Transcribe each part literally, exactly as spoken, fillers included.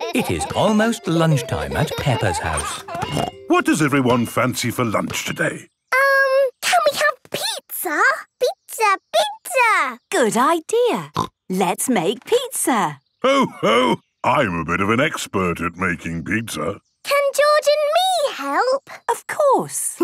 It is almost lunchtime at Peppa's house. What does everyone fancy for lunch today? Um, can we have pizza? Pizza, pizza! Good idea. Let's make pizza. Ho, ho! I'm a bit of an expert at making pizza. Can George and me help? Of course.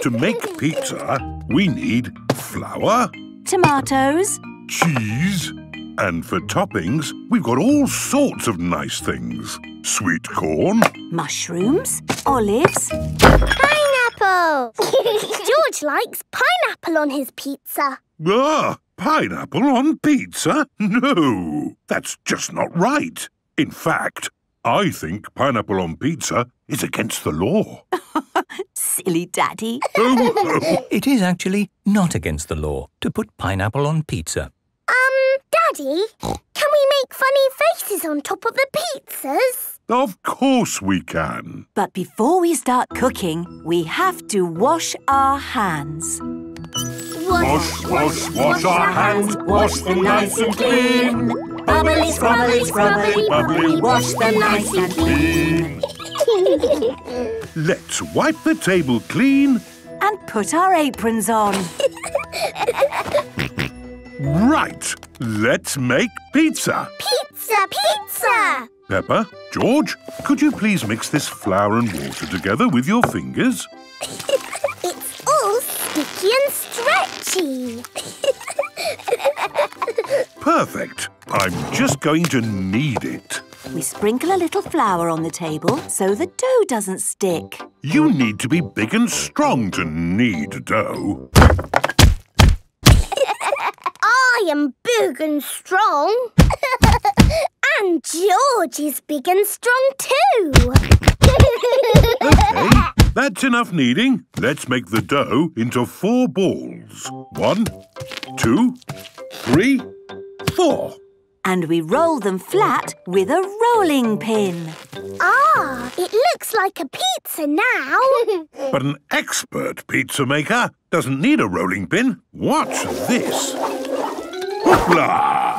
To make pizza, we need flour, tomatoes, cheese, and for toppings, we've got all sorts of nice things. Sweet corn, mushrooms, olives, pineapple! George likes pineapple on his pizza. Ah, pineapple on pizza? No, that's just not right. In fact, I think pineapple on pizza is against the law. Silly Daddy. Oh, oh. It is actually not against the law to put pineapple on pizza. Um, Daddy, can we make funny faces on top of the pizzas? Of course we can. But before we start cooking, we have to wash our hands. Wash, wash, wash our hands, wash them nice and clean. Bubbly, scrubbly, scrubbly, bubbly, wash them nice and clean. Let's wipe the table clean. And put our aprons on. Right, let's make pizza. Pizza, pizza! Peppa, George, could you please mix this flour and water together with your fingers? It's all sticky and stretchy. Perfect. I'm just going to knead it. We sprinkle a little flour on the table so the dough doesn't stick. You need to be big and strong to knead dough. I am big and strong. And George is big and strong too. Okay, that's enough kneading. Let's make the dough into four balls. One, two, three, four. And we roll them flat with a rolling pin. Ah, it looks like a pizza now. But an expert pizza maker doesn't need a rolling pin. Watch this. Hoopla!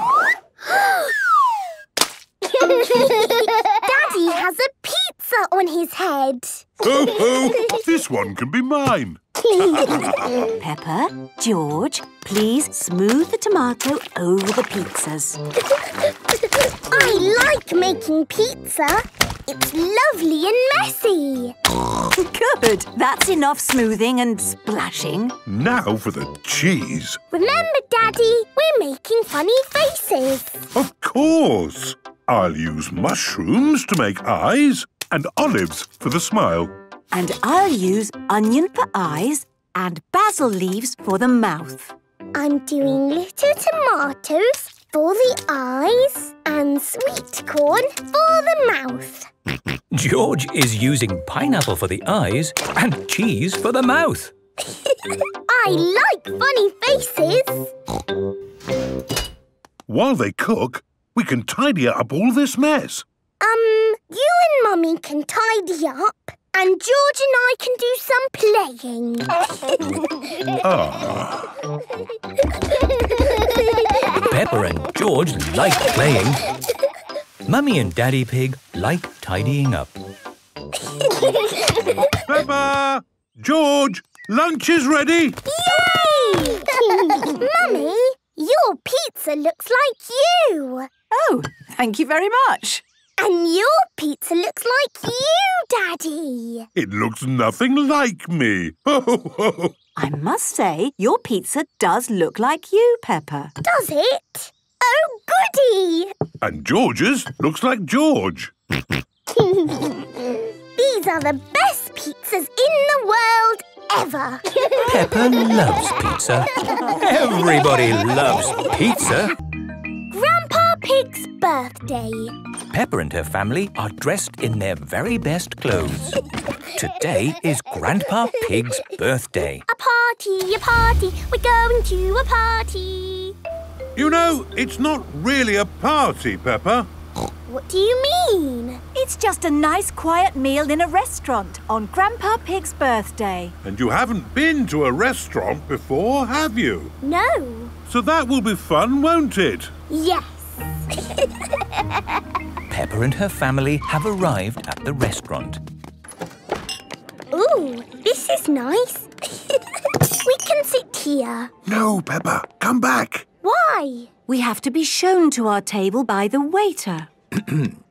Daddy has a pizza on his head. Ho, ho! This one can be mine. Peppa, George, please smooth the tomato over the pizzas. I like making pizza. It's lovely and messy. Good. That's enough smoothing and splashing. Now for the cheese. Remember, Daddy, we're making funny faces. Of course. I'll use mushrooms to make eyes and olives for the smile. And I'll use onion for eyes and basil leaves for the mouth. I'm doing little tomatoes for the eyes and sweet corn for the mouth. George is using pineapple for the eyes and cheese for the mouth. I like funny faces. While they cook, we can tidy up all this mess. Um, you and Mummy can tidy up, and George and I can do some playing. Ah. Peppa and George like playing. Mummy and Daddy Pig like tidying up. Peppa! George, lunch is ready! Yay! Mummy, your pizza looks like you. Oh, thank you very much. And your pizza looks like you, Daddy. It looks nothing like me. I must say, your pizza does look like you, Peppa. Does it? Oh, goody! And George's looks like George. These are the best pizzas in the world ever. Peppa loves pizza. Everybody loves pizza. Grandpa Pig's birthday. Peppa and her family are dressed in their very best clothes. Today is Grandpa Pig's birthday. A party, a party, we're going to a party. You know, it's not really a party, Peppa. What do you mean? It's just a nice quiet meal in a restaurant on Grandpa Pig's birthday. And you haven't been to a restaurant before, have you? No. So that will be fun, won't it? Yes. Peppa and her family have arrived at the restaurant. Ooh, this is nice. We can sit here. No, Peppa, come back. Why? We have to be shown to our table by the waiter.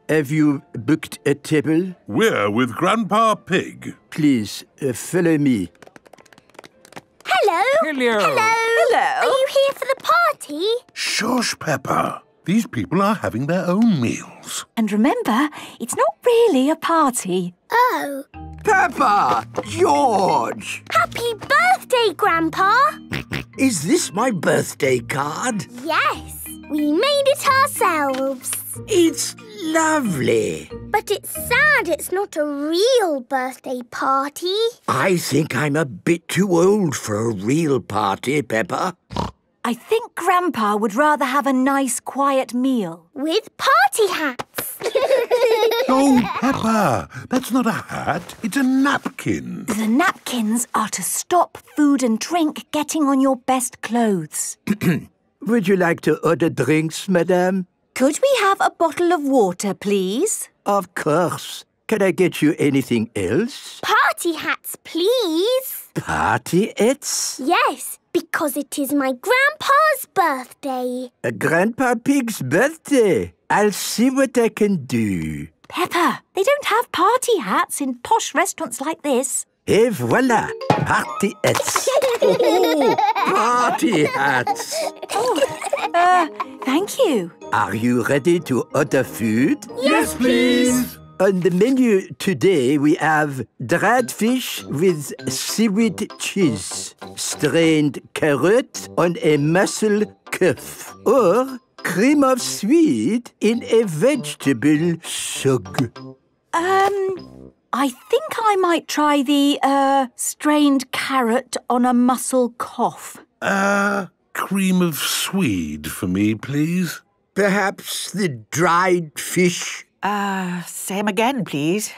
Have you booked a table? We're with Grandpa Pig. Please, uh, follow me. Hello. Hello. Hello. Hello. Are you here for the party? Shush, Peppa. These people are having their own meals. And remember, it's not really a party. Oh. Peppa! George! Happy birthday, Grandpa! Is this my birthday card? Yes. We made it ourselves. It's lovely. But it's sad it's not a real birthday party. I think I'm a bit too old for a real party, Peppa. I think Grandpa would rather have a nice, quiet meal. With party hats. Oh, Peppa, that's not a hat, it's a napkin. The napkins are to stop food and drink getting on your best clothes. Would you like to order drinks, madame? Could we have a bottle of water, please? Of course. Can I get you anything else? Party hats, please. Party hats? Yes. Because it is my Grandpa's birthday. A Grandpa Pig's birthday. I'll see what I can do. Peppa, they don't have party hats in posh restaurants like this. Et voilà, party hats. Oh, party hats. Oh, uh, thank you. Are you ready to order food? Yes, please. On the menu today, we have dried fish with seaweed cheese, strained carrot on a mussel cuff, or cream of sweet in a vegetable sog. Um, I think I might try the, uh, strained carrot on a mussel cough. Uh, cream of swede for me, please. Perhaps the dried fish? Uh, same again, please.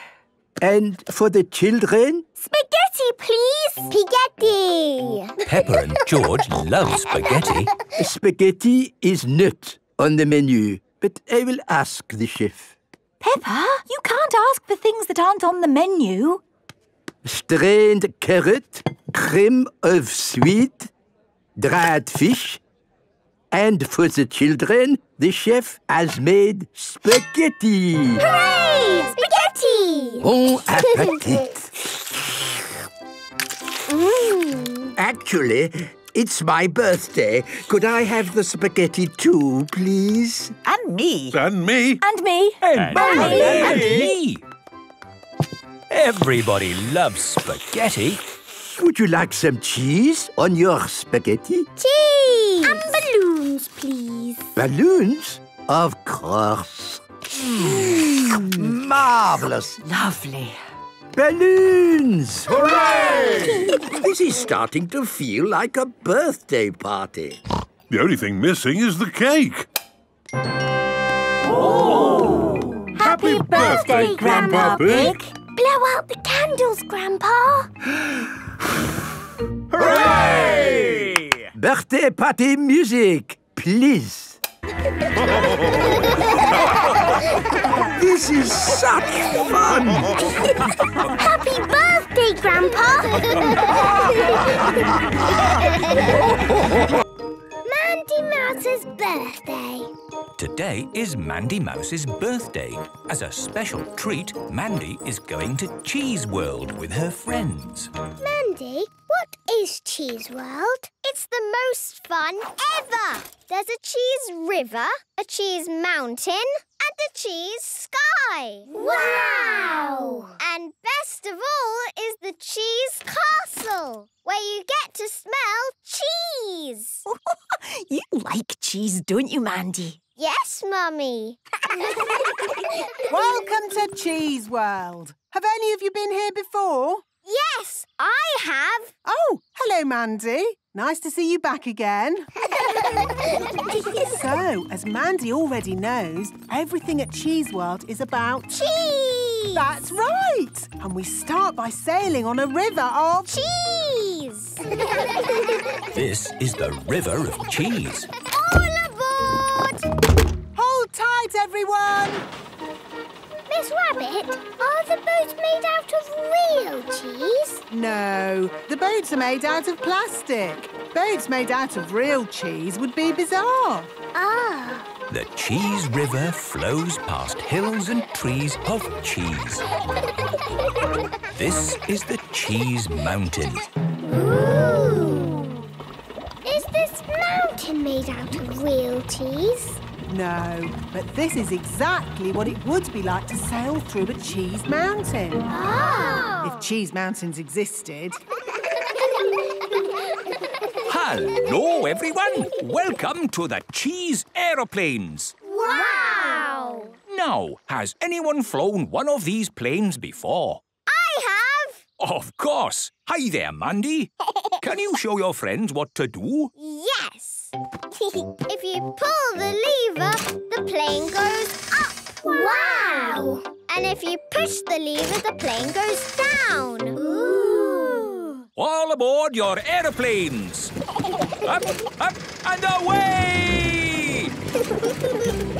And for the children? Spaghetti, please! Spaghetti! Peppa and George love spaghetti. Spaghetti is not on the menu, but I will ask the chef. Peppa, you can't ask for things that aren't on the menu. Strained carrot, cream of sweet, dried fish. And for the children, the chef has made spaghetti. Hooray! Spaghetti! Bon appétit. Mm. Actually, it's my birthday. Could I have the spaghetti too, please? And me. And me. And me. And, and me. And me. Everybody loves spaghetti. Would you like some cheese on your spaghetti? Cheese! And balloons, please. Balloons? Of course. Mm. Marvellous. Lovely. Balloons! Hooray! This is starting to feel like a birthday party. The only thing missing is the cake. Oh! Happy, Happy birthday, birthday, Grandpa Pig! Blow out the candles, Grandpa. Hooray! Birthday party music, please. This is such fun! Happy birthday, Grandpa! Mandy Mouse's birthday. Today is Mandy Mouse's birthday. As a special treat, Mandy is going to Cheese World with her friends. Mandy, what is Cheese World? It's the most fun ever! There's a cheese river, a cheese mountain, and a cheese sky. Wow! And best of all is the cheese castle, where you get to smell cheese. You like cheese, don't you, Mandy? Yes, Mummy. Welcome to Cheese World. Have any of you been here before? Yes, I have. Oh, hello, Mandy. Nice to see you back again. So, as Mandy already knows, everything at Cheese World is about... cheese! That's right! And we start by sailing on a river of... cheese! This is the river of cheese. All aboard! Hold tight, everyone! made out of real cheese? No, the boats are made out of plastic. Boats made out of real cheese would be bizarre. Ah. The Cheese River flows past hills and trees of cheese. This is the Cheese Mountain. Ooh! Is this mountain made out of real cheese? No, but this is exactly what it would be like to sail through a cheese mountain. Oh! If cheese mountains existed. Hello, everyone. Welcome to the Cheese Aeroplanes. Wow! Now, has anyone flown one of these planes before? I have! Of course. Hi there, Mandy. Can you show your friends what to do? Yes. If you pull the lever, the plane goes up. Wow! And if you push the lever, the plane goes down. Ooh! All aboard your aeroplanes. Up, up, and away!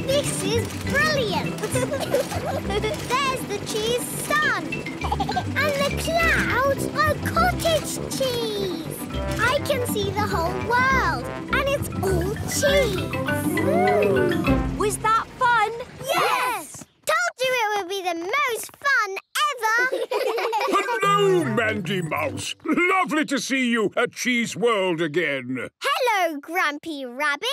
This is brilliant! There's the cheese sun. And the clouds are cottage cheese. I can see the whole world, and it's all cheese. Ooh. Was that fun? Yes! Yes! Told you it would be the most fun ever! Hello, Mandy Mouse. Lovely to see you at Cheese World again. Hello, Grumpy Rabbit.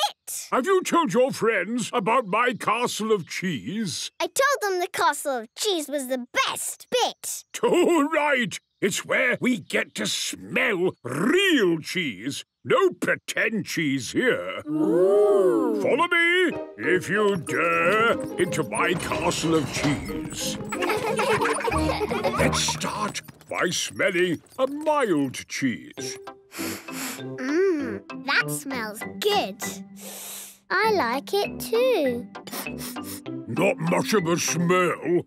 Have you told your friends about my castle of cheese? I told them the castle of cheese was the best bit. All right. It's where we get to smell real cheese. No pretend cheese here. Ooh. Follow me, if you dare, into my castle of cheese. Let's start by smelling a mild cheese. Mmm, that smells good. I like it too. Not much of a smell.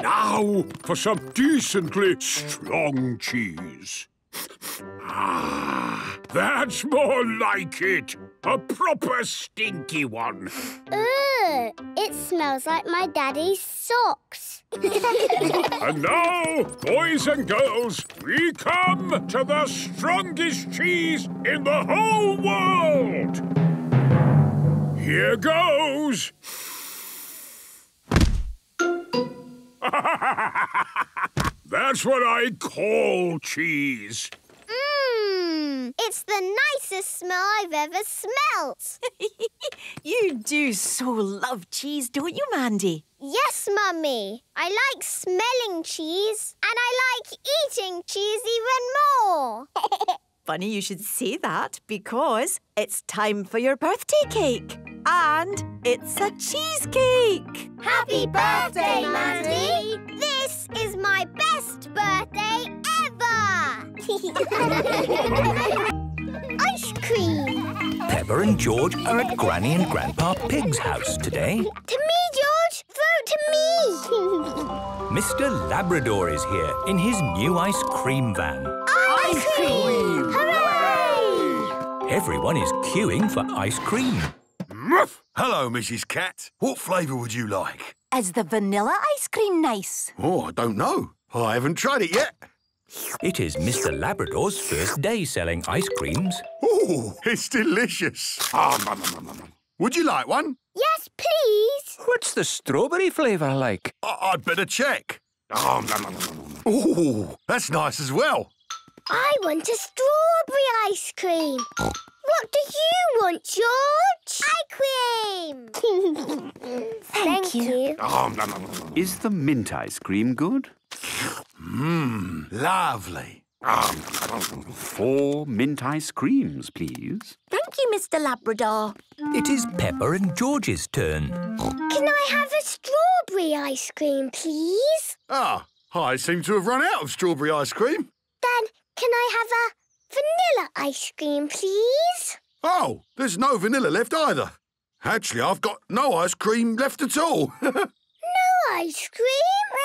Now for some decently strong cheese. Ah, that's more like it. A proper stinky one. Ugh, it smells like my daddy's socks. And now, boys and girls, we come to the strongest cheese in the whole world. Here goes. That's what I call cheese. Mmm, it's the nicest smell I've ever smelt. You do so love cheese, don't you, Mandy? Yes, Mummy. I like smelling cheese and I like eating cheese even more. Funny you should say that because it's time for your birthday cake. And it's a cheesecake! Happy birthday, Mandy! This is my best birthday ever! Ice cream! Peppa and George are at Granny and Grandpa Pig's house today. To me, George! Vote to me! Mister Labrador is here in his new ice cream van. Ice, ice cream! cream. Hooray! Everyone is queuing for ice cream. Hello, Missus Cat. What flavour would you like? Is the vanilla ice cream nice? Oh, I don't know. I haven't tried it yet. It is Mister Labrador's first day selling ice creams. Oh, it's delicious. Oh, nom, nom, nom, nom. Would you like one? Yes, please. What's the strawberry flavour like? I I'd better check. Oh, nom, nom, nom, nom. Oh, that's nice as well. I want a strawberry ice cream. What do you want, George? Ice cream! Thank, Thank you. you. Is the mint ice cream good? Mmm, lovely. Four mint ice creams, please. Thank you, Mister Labrador. It is Peppa and George's turn. Can I have a strawberry ice cream, please? Ah, I seem to have run out of strawberry ice cream. Then can I have a vanilla ice cream, please? Oh, there's no vanilla left either. Actually, I've got no ice cream left at all. No ice cream?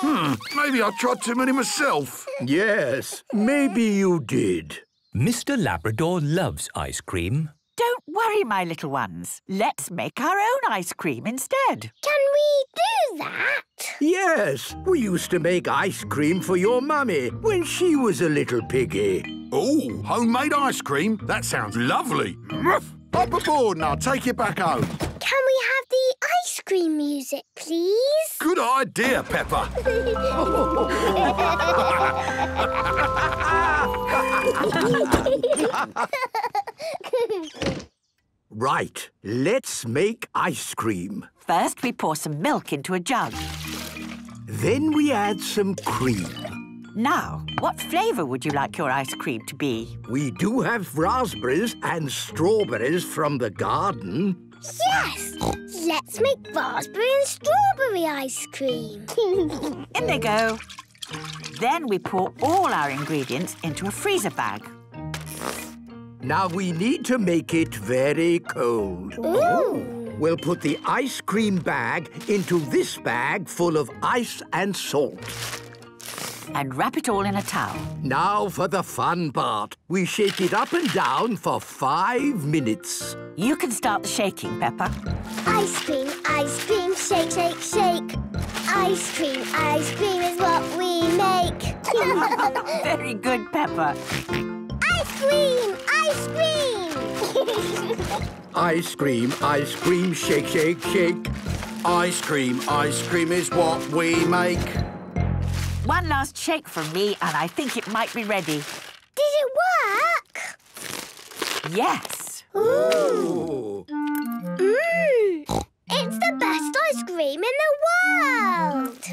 Hmm, maybe I tried too many myself. Yes, maybe you did. Mister Labrador loves ice cream. Don't worry, my little ones. Let's make our own ice cream instead. Can we do that? Yes. We used to make ice cream for your mummy when she was a little piggy. Oh, homemade ice cream? That sounds lovely. Up aboard and I'll take you back home. Can we have the ice cream music, please? Good idea, Peppa. Right, let's make ice cream. First, we pour some milk into a jug. Then we add some cream. Now, what flavour would you like your ice cream to be? We do have raspberries and strawberries from the garden. Yes! Let's make raspberry and strawberry ice cream. In they go. Then we pour all our ingredients into a freezer bag. Now we need to make it very cold. Ooh! We'll put the ice cream bag into this bag full of ice and salt. And wrap it all in a towel. Now for the fun part. We shake it up and down for five minutes. You can start the shaking, Peppa. Ice cream, ice cream, shake, shake, shake. Ice cream, ice cream is what we make. Very good, Peppa. Ice cream, ice cream. Ice cream, ice cream, shake, shake, shake. Ice cream, ice cream is what we make. One last shake from me and I think it might be ready. Did it work? Yes. Ooh. Mmm. It's the best ice cream in the world.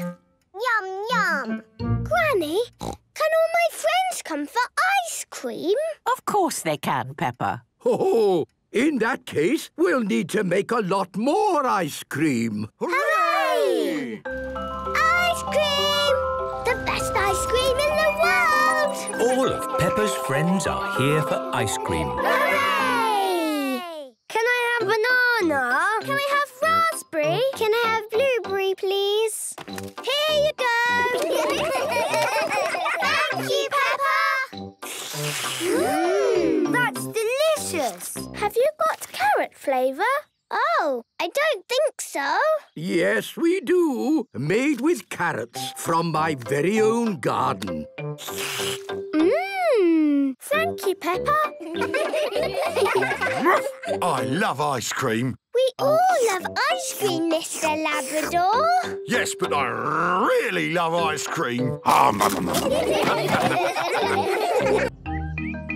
Yum, yum. Granny, can all my friends come for ice cream? Of course they can, Peppa. Oh, in that case, we'll need to make a lot more ice cream. Hooray! Ice cream! Ice cream in the world! All of Peppa's friends are here for ice cream. Hooray! Can I have banana? Can I have raspberry? Can I have blueberry, please? Here you go! Thank you, Peppa! Mmm, that's delicious! Have you got carrot flavour? Oh, I don't think so. Yes, we do. Made with carrots from my very own garden. Mmm. Thank you, Peppa. I love ice cream. We all love ice cream, Mister Labrador. Yes, but I really love ice cream.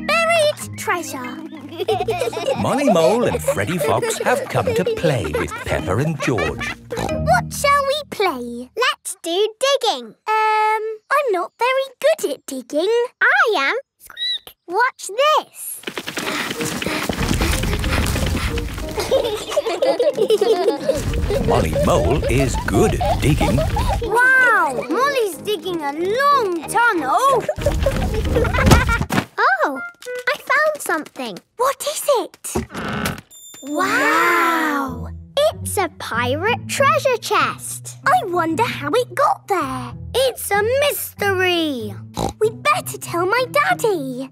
Buried treasure. Molly Mole and Freddie Fox have come to play with Peppa and George. What shall we play? Let's do digging. Um, I'm not very good at digging. I am. Squeak. Watch this. Molly Mole is good at digging. Wow! Molly's digging a long tunnel. Oh, I found something. What is it? Wow! It's a pirate treasure chest. I wonder how it got there. It's a mystery. We'd better tell my daddy.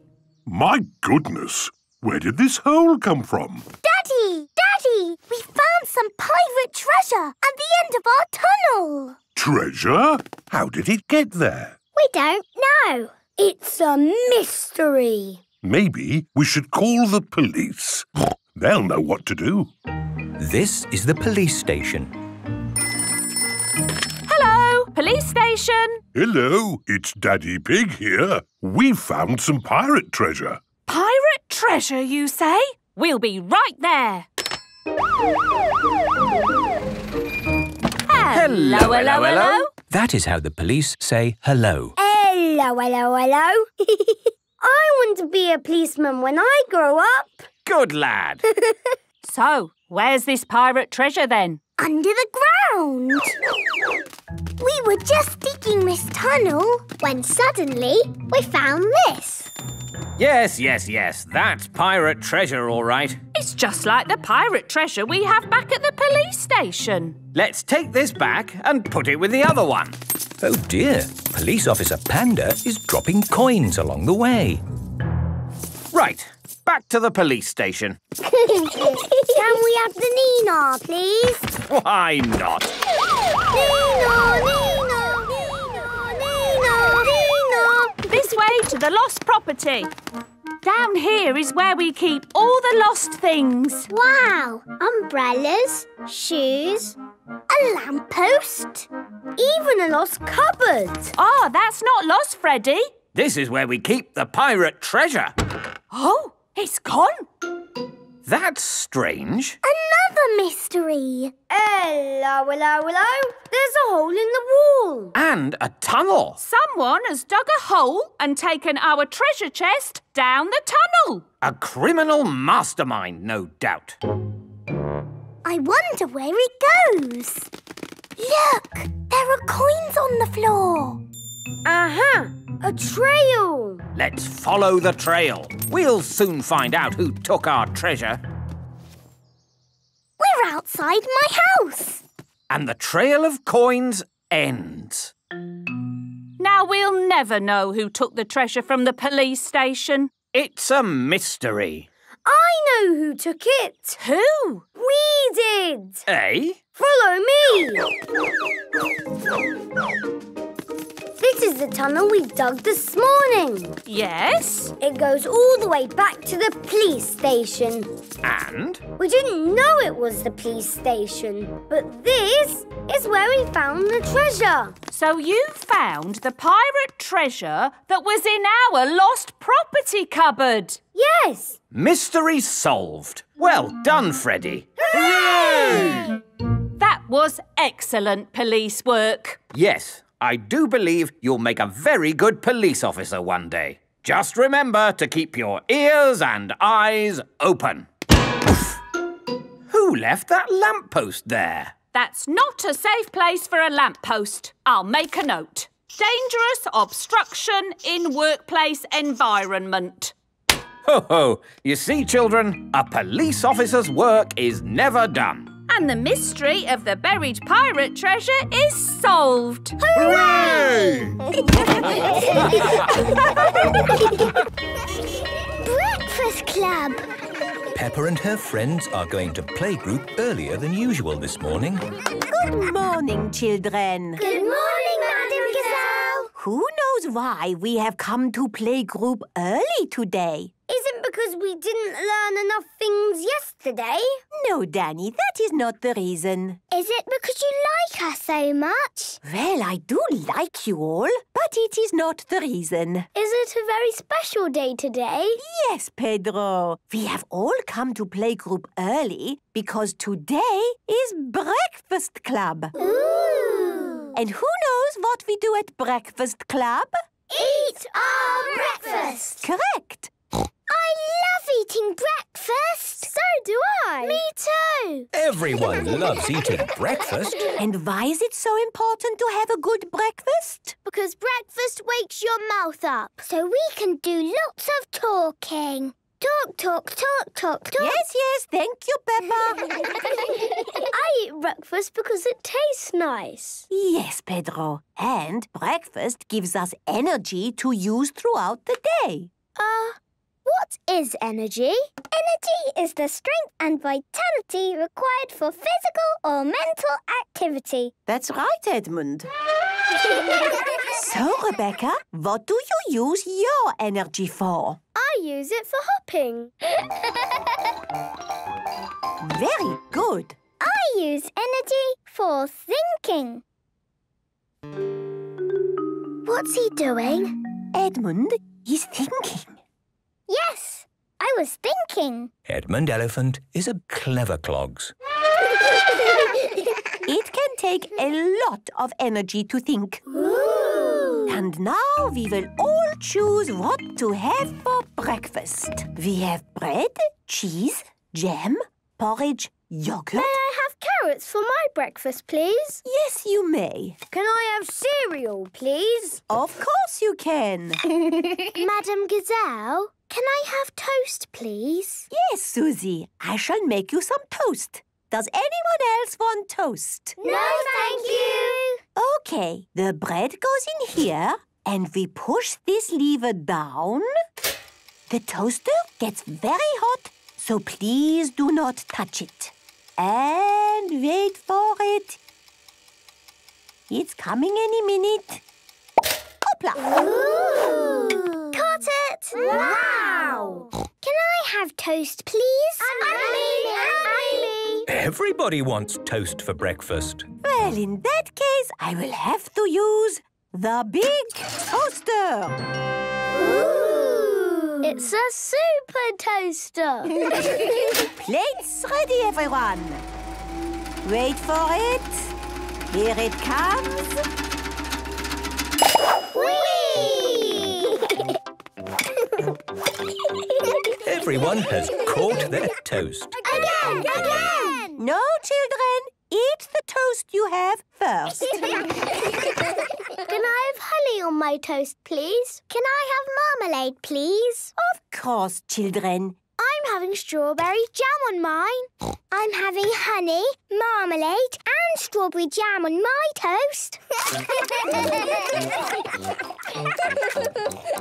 My goodness, where did this hole come from? Daddy, Daddy, we found some pirate treasure at the end of our tunnel. Treasure? How did it get there? We don't know. It's a mystery. Maybe we should call the police. They'll know what to do. This is the police station. Hello, police station. Hello, it's Daddy Pig here. We've found some pirate treasure. Pirate treasure, you say? We'll be right there. Hello, hello, hello, hello. That is how the police say hello. Hello, hello, hello. I want to be a policeman when I grow up. Good lad. So, where's this pirate treasure then? Under the ground. We were just digging this tunnel when suddenly we found this. Yes, yes, yes. That's pirate treasure, all right. It's just like the pirate treasure we have back at the police station. Let's take this back and put it with the other one. Oh dear, Police Officer Panda is dropping coins along the way. Right, back to the police station. Can we have the Nina, please? Why not? Nina, Nina, Nina, Nina, Nina. This way to the lost property. Down here is where we keep all the lost things. Wow! Umbrellas, shoes, a lamppost, even a lost cupboard. Oh, that's not lost, Freddy. This is where we keep the pirate treasure. Oh, it's gone. That's strange. Another mystery. Hello, hello, hello. There's a hole in the wall. And a tunnel. Someone has dug a hole and taken our treasure chest down the tunnel. A criminal mastermind, no doubt. I wonder where it goes. Look, there are coins on the floor. Uh-huh, a trail. Let's follow the trail. We'll soon find out who took our treasure. We're outside my house. And the trail of coins ends. Now we'll never know who took the treasure from the police station. It's a mystery. I know who took it. Who? We did. Eh? Follow me. This is the tunnel we dug this morning. Yes? It goes all the way back to the police station. And? We didn't know it was the police station, but this is where we found the treasure. So you found the pirate treasure that was in our lost property cupboard. Yes. Mystery solved. Well done, Freddy. Hooray! That was excellent police work. Yes. I do believe you'll make a very good police officer one day. Just remember to keep your ears and eyes open. Who left that lamppost there? That's not a safe place for a lamppost. I'll make a note. Dangerous obstruction in workplace environment. Ho ho! You see, children, a police officer's work is never done. And the mystery of the buried pirate treasure is solved. Hooray! Breakfast Club. Peppa and her friends are going to playgroup earlier than usual this morning. Good morning, children. Good morning, Madam Gazelle. Who knows why we have come to playgroup early today? Isn't because we didn't learn enough things yesterday? No, Danny, that is not the reason. Is it because you like us so much? Well, I do like you all, but it is not the reason. Is it a very special day today? Yes, Pedro. We have all come to playgroup early because today is Breakfast Club. Ooh! And who knows what we do at Breakfast Club? Eat our breakfast! Correct! I love eating breakfast. So do I. Me too. Everyone loves eating breakfast. And why is it so important to have a good breakfast? Because breakfast wakes your mouth up. So we can do lots of talking. Talk, talk, talk, talk, talk. Yes, yes, thank you, Peppa. I eat breakfast because it tastes nice. Yes, Pedro. And breakfast gives us energy to use throughout the day. Uh... What is energy? Energy is the strength and vitality required for physical or mental activity. That's right, Edmund. So, Rebecca, what do you use your energy for? I use it for hopping. Very good. I use energy for thinking. What's he doing? Edmund is thinking. Yes, I was thinking. Edmund Elephant is a clever clogs. It can take a lot of energy to think. Ooh. And now we will all choose what to have for breakfast. We have bread, cheese, jam, porridge, yogurt. May I have carrots for my breakfast, please? Yes, you may. Can I have cereal, please? Of course you can. Madam Gazelle? Can I have toast, please? Yes, Susie. I shall make you some toast. Does anyone else want toast? No, thank you. OK, the bread goes in here and we push this lever down The toaster gets very hot, so please do not touch it. And wait for it. It's coming any minute. Hopla! Ooh. Caught it! Wow! Can I have toast, please? And me, and me. Everybody wants toast for breakfast. Well, in that case, I will have to use the big toaster. Ooh. It's a super toaster. Plates ready, everyone. Wait for it. Here it comes. Whee! Everyone has caught their toast. Again! Again! No, children. Eat the toast you have first. Can I have honey on my toast, please? Can I have marmalade, please? Of course, children. I'm having strawberry jam on mine. I'm having honey, marmalade and strawberry jam on my toast.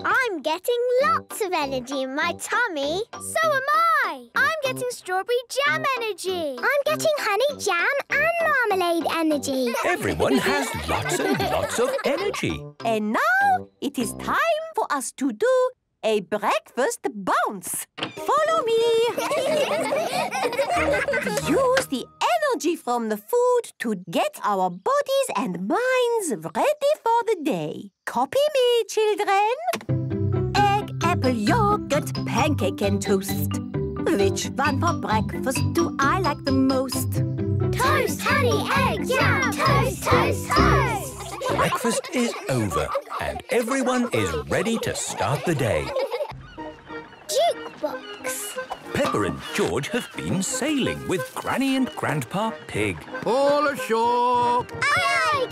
I'm getting lots of energy in my tummy. So am I. I'm getting strawberry jam energy. I'm getting honey jam and marmalade energy. Everyone has lots and lots of energy. And now it is time for us to do a breakfast bounce. Follow me. Use the energy from the food to get our bodies and minds ready for the day. Copy me, children. Egg, apple, yogurt, pancake and toast. Which one for breakfast do I like the most? Toast, honey, egg, yum. Toast, toast, toast. Breakfast is over and everyone is ready to start the day. Jukebox. Pepper and George have been sailing with Granny and Grandpa Pig. All ashore! Aye,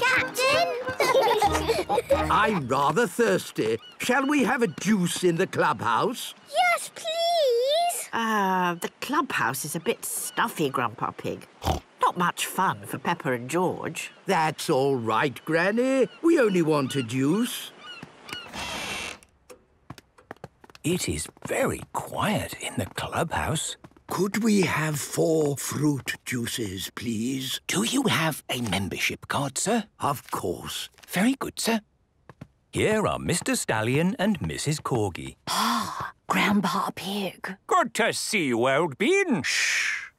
aye, Captain! I'm rather thirsty. Shall we have a juice in the clubhouse? Yes, please! Uh, the clubhouse is a bit stuffy, Grandpa Pig. Not much fun for Pepper and George. That's all right, Granny. We only want a juice. It is very quiet in the clubhouse. Could we have four fruit juices, please? Do you have a membership card, sir? Of course. Very good, sir. Here are Mister Stallion and Missus Corgi. Ah, Grandpa Pig. Good to see you, old bean. Shh.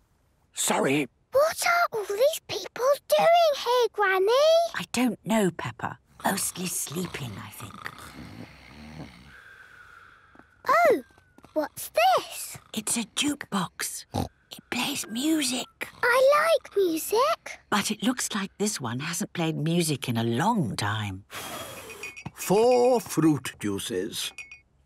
Sorry. What are all these people doing here, Granny? I don't know, Peppa. Mostly sleeping, I think. Oh, what's this? It's a jukebox. It plays music. I like music. But it looks like this one hasn't played music in a long time. Four fruit juices.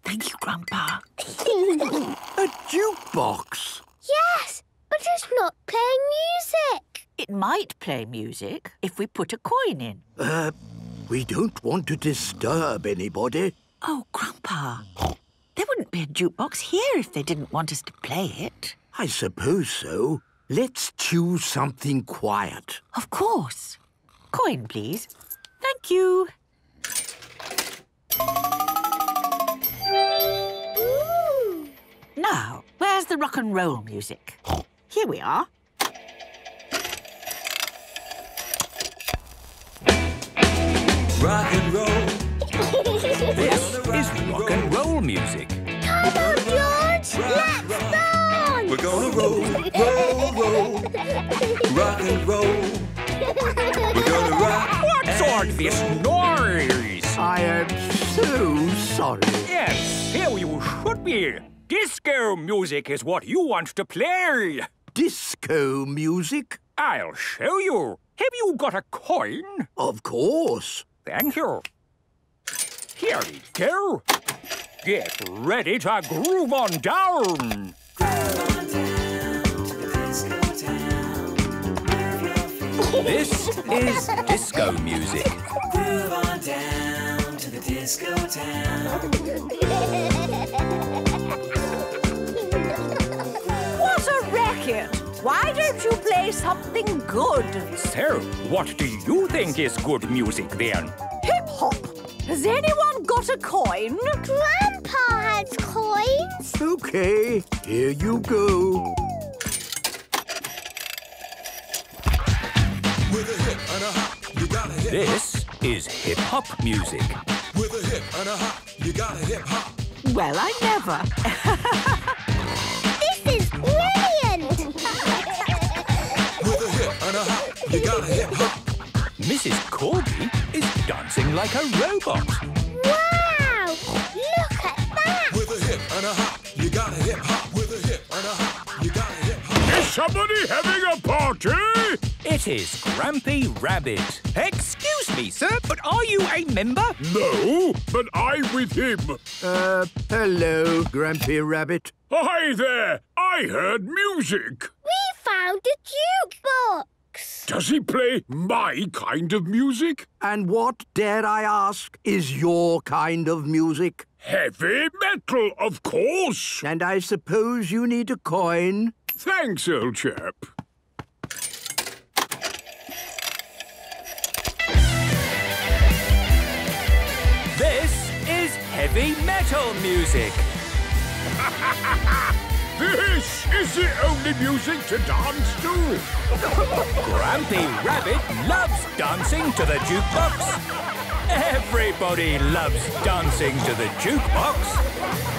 Thank you, Grandpa. A jukebox? Yes. But it's not playing music. It might play music if we put a coin in. Uh, we don't want to disturb anybody. Oh, Grandpa, there wouldn't be a jukebox here if they didn't want us to play it. I suppose so. Let's choose something quiet. Of course. Coin, please. Thank you. Ooh. Now, where's the rock and roll music? Here we are. Rock and roll. This is rock and roll music. Come on, George. Let's bounce. We're gonna roll, roll, roll. Rock and roll. We're gonna rock. What's all this noise? I am so sorry. Yes, here you should be. Disco music is what you want to play. Disco music? I'll show you. Have you got a coin? Of course. Thank you. Here we go. Get ready to groove on down. Groove on down to the disco town. Move your feet. This is disco music. Groove on down to the disco town. What a racket! Why don't you play something good? So, what do you think is good music, then? Hip-hop. Has anyone got a coin? Grandpa! Grandpa has coins. Okay, here you go. With a hip and a hop, you gotta hip hop. This is hip hop music. With a hip and a hop, you gotta hip hop. Well, I never. This is brilliant. With a hip and a hop, you gotta hip hop. Missus Corby is dancing like a robot. Wow! Look at that! With a hip and a hop, you gotta hip hop. With a hip and a hop, you gotta hip hop. Is somebody having a party? It is Grampy Rabbit. Excuse me, sir, but are you a member? No, but I'm with him. Uh, hello, Grampy Rabbit. Hi there! I heard music. We found a jukebox. Does he play my kind of music? And what, dare I ask, is your kind of music? Heavy metal, of course. And I suppose you need a coin? Thanks, old chap. This is heavy metal music. This is the only music to dance to. Grampy Rabbit loves dancing to the jukebox. Everybody loves dancing to the jukebox.